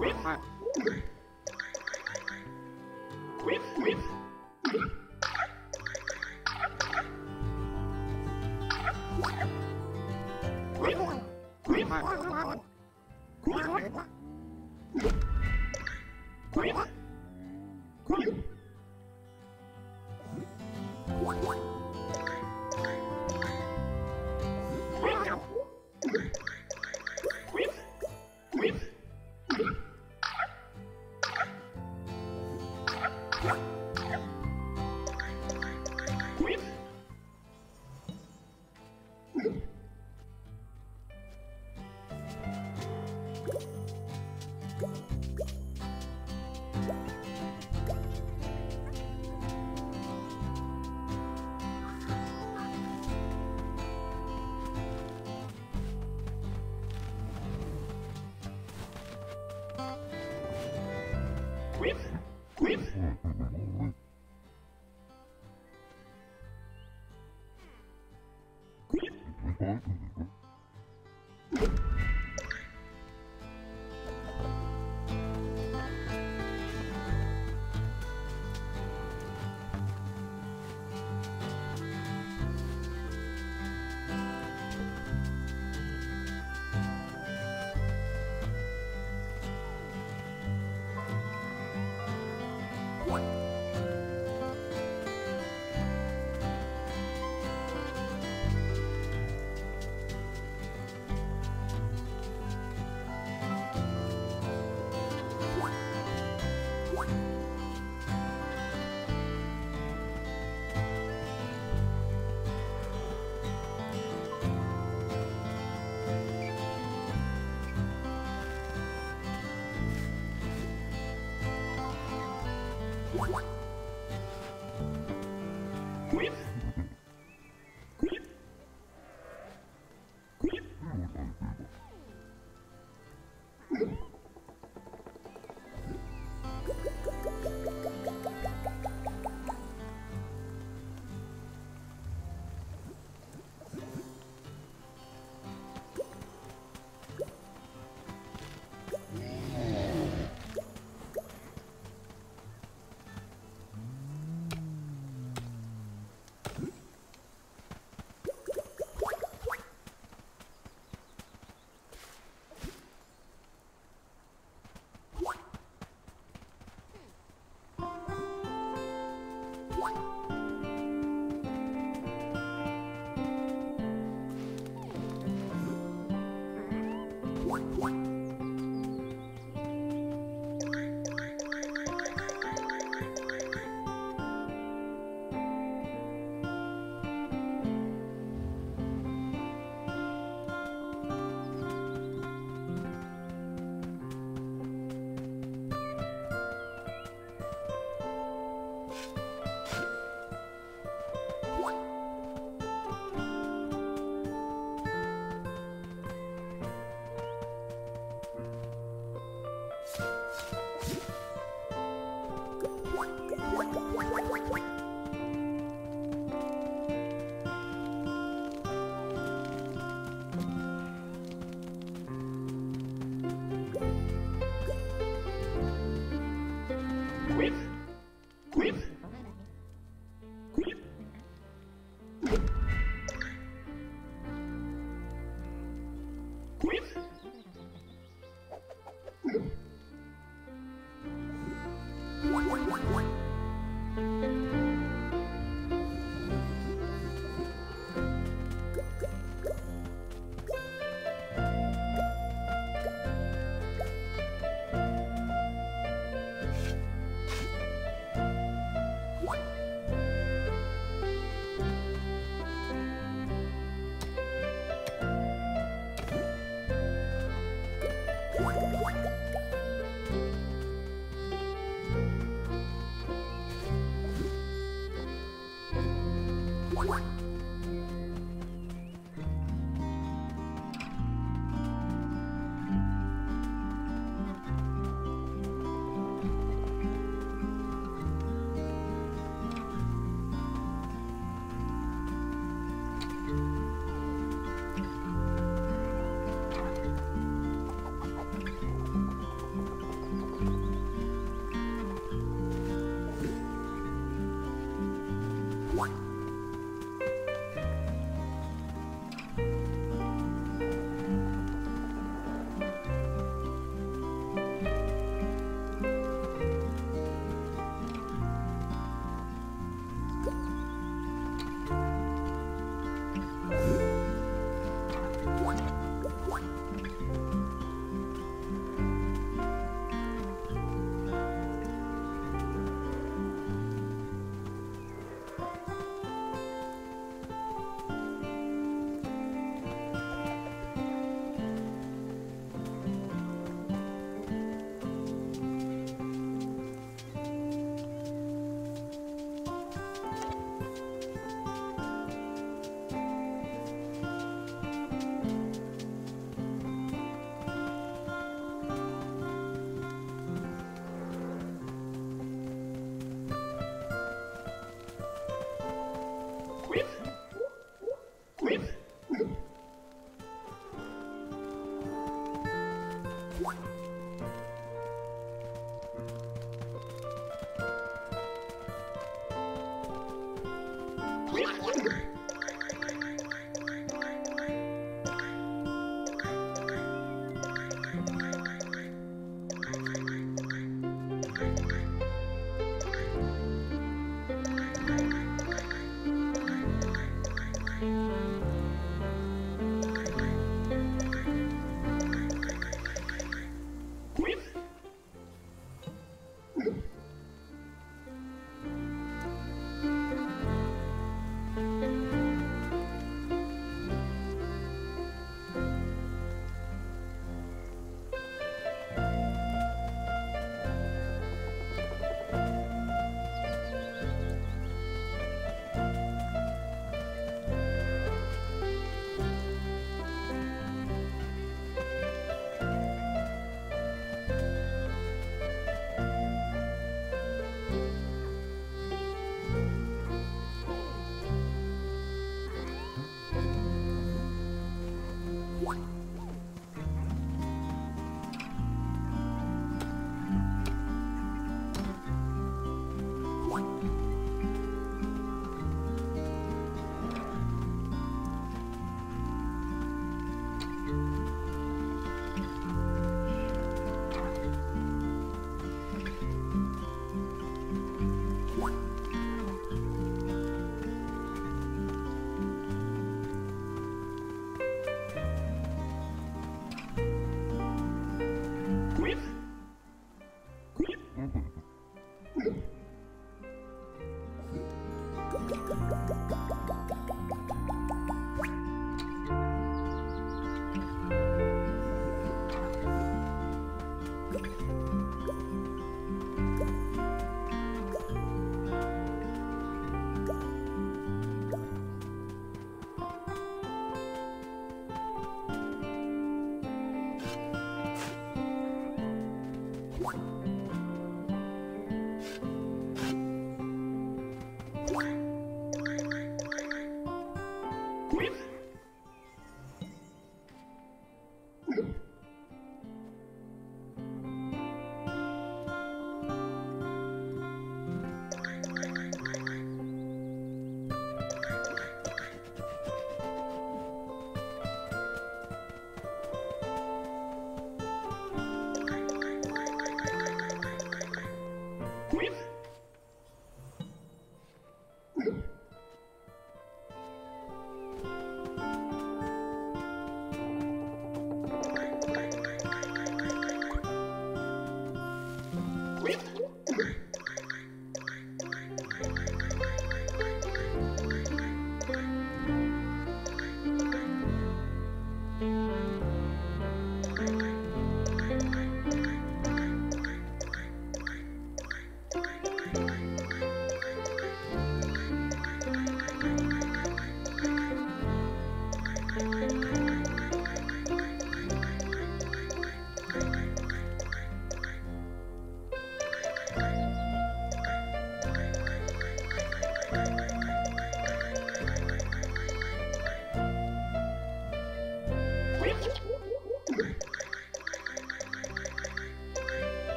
What?